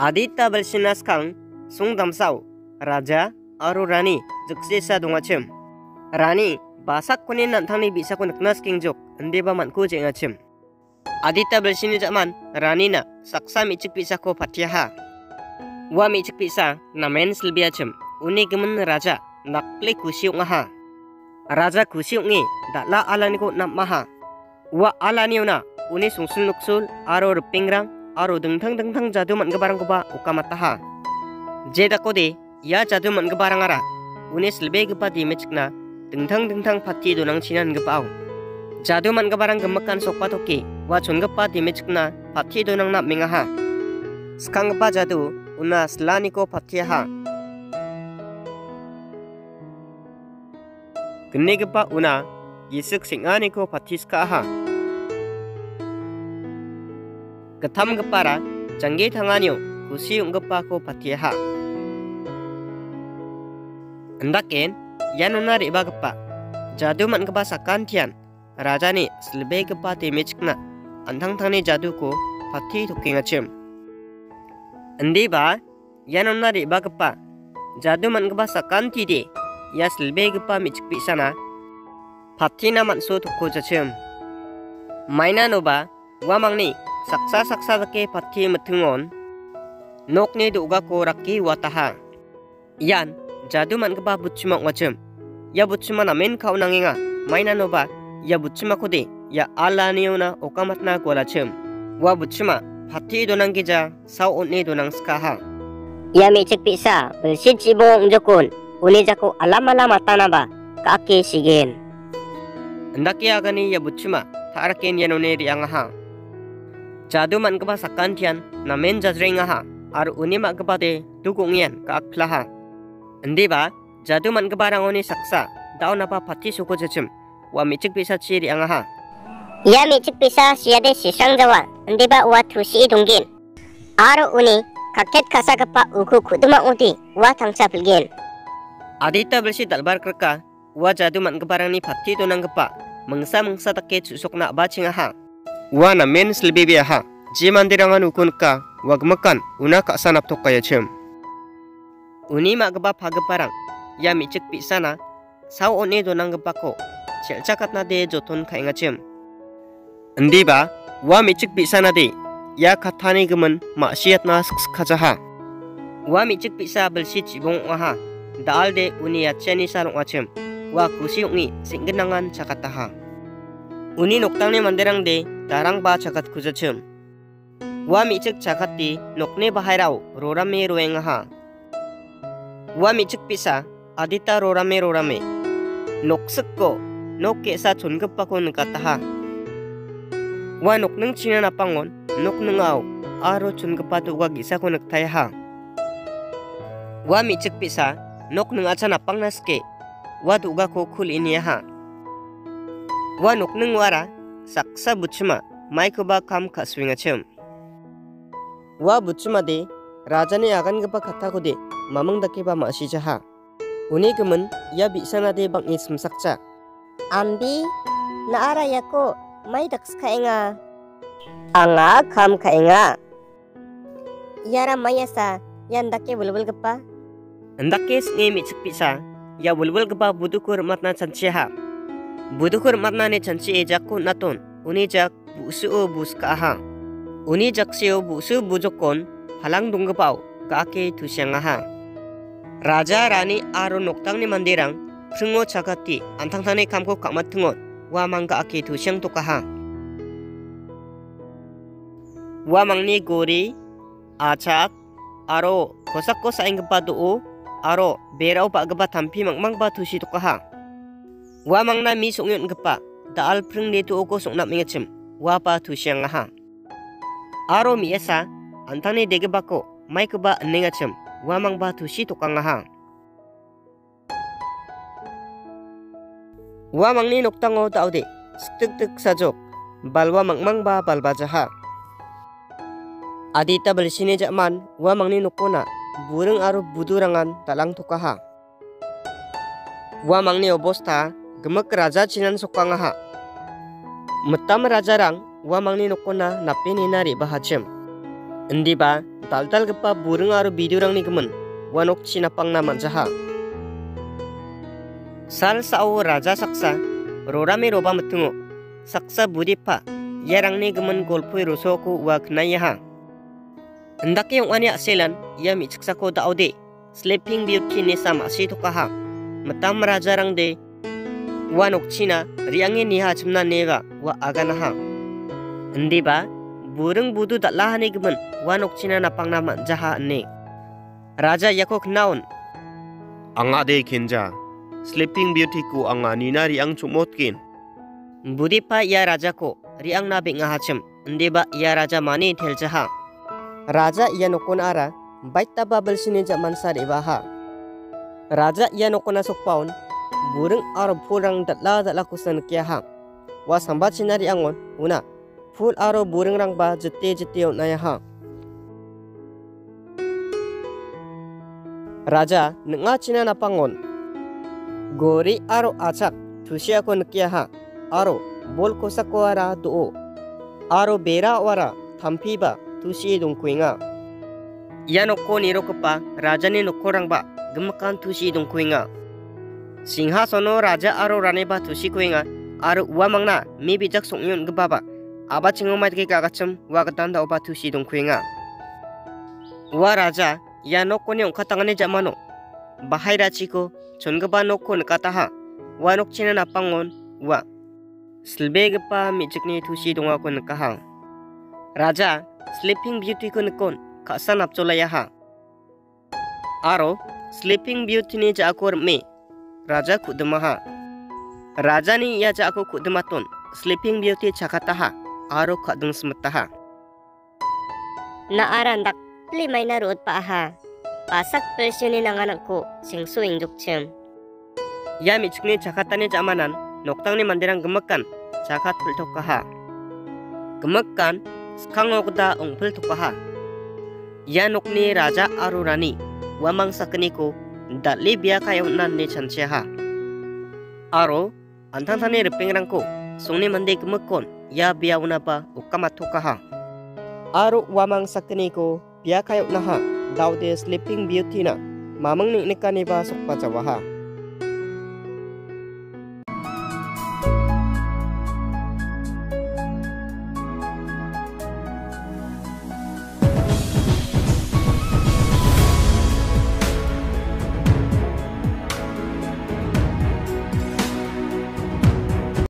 Adita Balsinas Kang Sung Damsau Raja Aru Rani Juksesa Dungachim Rani Basak Kunin Nantangni Bisa Kunaknas Kingjok Ndeba Manku Jengachim Adita Balsini Jaman Rani Na Saksa Micik Bisa Ko Patiaha Wa Micik Bisa Namen Silbiachim Uni Gemen Raja Nakli Kusiuk Ngaha Raja Kusiuk Ngi Dakla Alaniko Namaha Wa Alaniuna Uni Sungsun Luksul Aru Rupingrang Aru dengtang-dengtang jadu man.gipa ukamataha. Jeda kode ya jadu man.gipa rangara. Unis lebih gipa di mecikna dengtang-dengtang pati donang cinan gipau. Jadu man.gipa rang gemakan sok patoki wacun gipa di mecikna pati donang nap mengaha. Sekang gipa jadu una selaniko patiaha. Gene gipa una yisik singaniko patiskaha. Ketam gepara, canggih tangannya, kusiung gepaku patiha. Endakin, yanuna riba gepa, jadu man.gipa sakan tian, raja ni selebih gepa timicikna, antang-tangni jaduku pati tukingacim. Endiba, yanuna riba gepa, jadu man.gipa sakan tidi, ya selebih gepa micik pisana, pati naman su tuku jacim. Mainanoba, wamangni. Saksa-saksa ke pati metungon nokne duga ko raki wataha yan jadu man.gipa butchuma ngachem ya butchuma namen ka unanginga maina noba ya butchuma kode ya alaniuna okamatna golachem wa butchuma pati donang gija sau unne donang skaha ya mecek pisa belsin cibong jokun uni jako alama-lama tanaba kake sigen ndaki agani ya butchuma taraken yanone riangaha Jadu man.gipa sakan tian namen jajrengaha aru uni man.gipa de dukungian kaaklaha. Endiba jadu man.gipa rangoni saksa dao napa pati suku jecim wa micik bisa ciri angaha. Ya micik bisa siade sisang jawa endiba wa tusi dunggin. Aru uni kaket kasa gepa uku kuduma uti wa tangsa pelgin. Adita bersi dalbar kerka wa jadu man.gipa rangni pati tunang gepa mengsa-mengsa take susuk nak bacingaha. Wa namen selbi biaha jiman dirangan ukunka wagmakan una kaksa naptok kayachem uni mak.gipa pageparang ya micik pisana sau oni donang gepako celcakatna de joton kaingachem endiba wa micik pisana de ya katani gemen maksiatna skskajaha wa micik pisa belsi cibong waha dal de uni yacheni salungachem wa kusiungi singgenangan cakataha uni noktangni manderang de Darang ba cakat kujacem, wa micik cakat di nokne bahairau rorame ruengaha, wa micik pisa adita rorame rorame, nokseko noke sa chungkepakon kataha, wa nokneng china napangon noknengau aro chungkepatu wa gisakon kataha, wa micik pisa nokneng acha napangnaske, wa duga kokul iniaha, wa nokneng wara. Saksa butchuma maikoba kam kaswingachem wa butchuma de rajane agan gepa kata kode mamang dakiba masi jaha uni gemen ya bisana de bang ism sakca ambi naara yako mai dakska enga anga kam kainga yara mayasa yandake bulbul gepa andake sne mi chpisa ya bulbul gepa budukur matna chancheha Budukur matna ne chanci ejakku naton unijak busu buskaha unijak sio busu bujokon halang dunggepau kake tusiangaha raja rani aru noktangni mandirang sungo cakati antangtane kamko kamatungot wa mangka ake tusiang tokaha wa mangni gori acak aro kosakko sainggepa duo aro berau pak gepa tampi mangmang batusi tokaha Wa mangna mi sungyun gepa daal preng de tuoko sungna mengecem wa pa tusiang aha aro mi esa antane de gebako mai keba nengacem wa mang ba tusi tukang aha wa mangni noktango taude stik tik sajok balwa mangmang ba balba jaha adita bersine jaman wa mangni nokona bureng aro budurangan talang tukaha wa mangni obosta Gemek raja cinan sokangaha metam rajarang wa mangni nokona napeni nari bahacem endiba tal-tal gepa burung aru video rang ni kemen, wanok sinapang naman saha. Sal sao raja saksa, rorame roba metungo, saksa budipa, yarang ni kemen golpui rosoku wak nayaha. Hendak yang ania selan, ia miciksa ko daode, sleeping beauty ni sama si tokaha, metam raja rang de, wanok sina, riangin niha cemna nega, wa aganaha. Hendiba, burung budu tak lahani gemen, wanok cina napang nama jaha ne. Raja yakok naon. Anga de kenja, sleeping beauty ku anga nina riang cumotkin. Budipa ya raja ko, riang nabi ngahacem, ndeba ya raja mani tel jaha. Raja ya nokon ara, baik tababel sini jaman sari baha. Raja ya nokona sokpaun, burung arab purang tak lah kusan kiaha. Wasambat cina riangon, una. Ful aro burung rangba jete-jete nayaha. Raja nenga cina napangon. Gori aro acak tusia ko nekiaha. Aro bol kosako ara duo. Aro bera wara tampiba tusi dongkuinga. Ia noko niro kepa raja ni noko rangba gemakan tusi dongkuinga. Singha sono raja aro raneba tusi kuinga. Aro uamangna mi bijak songyun gebaba. Aba cengomai ke kakacem wakadan da obatu si dongkuinga. Wa raja ya noko ni ongkatangane jamano. Bahai raciko chongeba noko nekataha. Wa nok cina napangon wa. Selbe gepa mijikni tusi dongako nekaha. Raja sleeping beauty ko nekon kaksa napcolayaha. Aro sleeping beauty ni jako me. Raja kudemaha. Raja ni ya jako kudematon sleeping beauty cakataha. Aro kadung semetaha. Na arandak limai na road paha. Pasak personi nanganakku singsu indukcem. Ya michukni cakatani jamanan noktangni mandirang gemakan cakat peltokaha. Gemakan skangokda ongpel tokaha. Ya nokni raja arurani wamang sakeniku datli biakayunan ni chanceha. Aro antantani repengrangku sungni mandi gemakon. Ya biaunapa ukamatukaha. Aru wamang sakniko biakayunaha daude sleeping beauty na mamang niknikaniba sokpajawaha.